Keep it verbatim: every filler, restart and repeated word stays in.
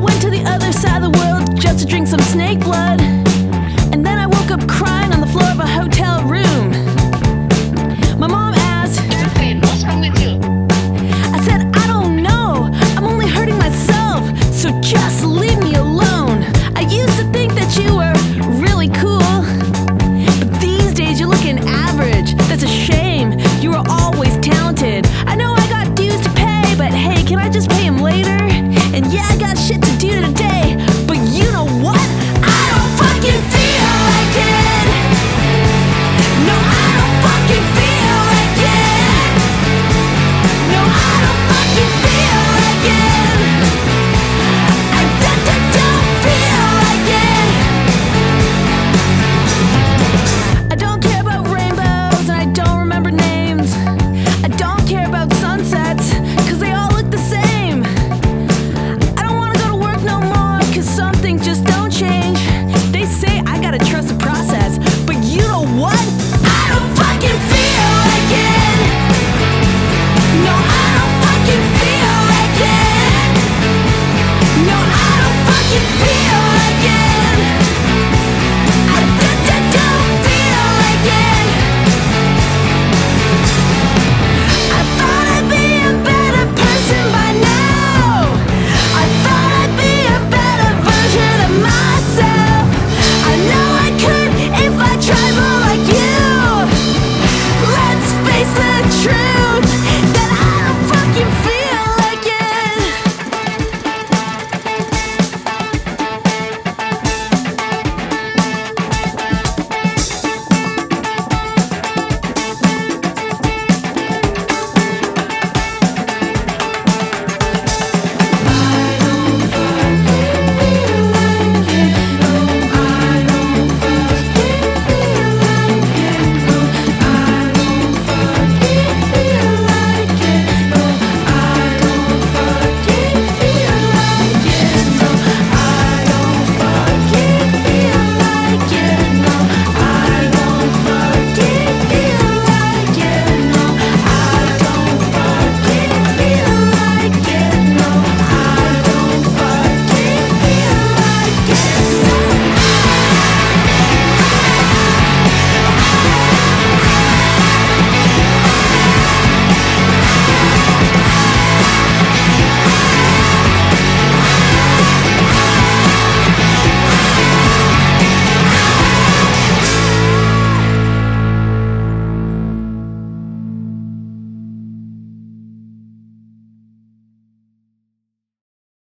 went to the other side of the world just to drink some snake blood. And then I woke up crying on the floor of a hotel room. My mom asked, Kathryn, what's wrong with you? I said, I don't know. I'm only hurting myself, so just leave me alone. I used to think that you were really cool, but these days you're looking average. That's a shame. You were always talented. I know I got dues to pay, but hey, can I just pay them later? And yeah, I got shit to do today, but you know what? I don't fucking feel like it. No, I don't fucking feel like it. No, I don't fucking feel like it. I don't, don't, don't feel like it. I don't care about rainbows, and I don't remember names. I don't care about sunsets, cause they all look the same. Things just don't change. They say I gotta trust the process, but you know what? I don't fucking feel like it. No, I don't fucking feel like it. No, I don't fucking feel like it.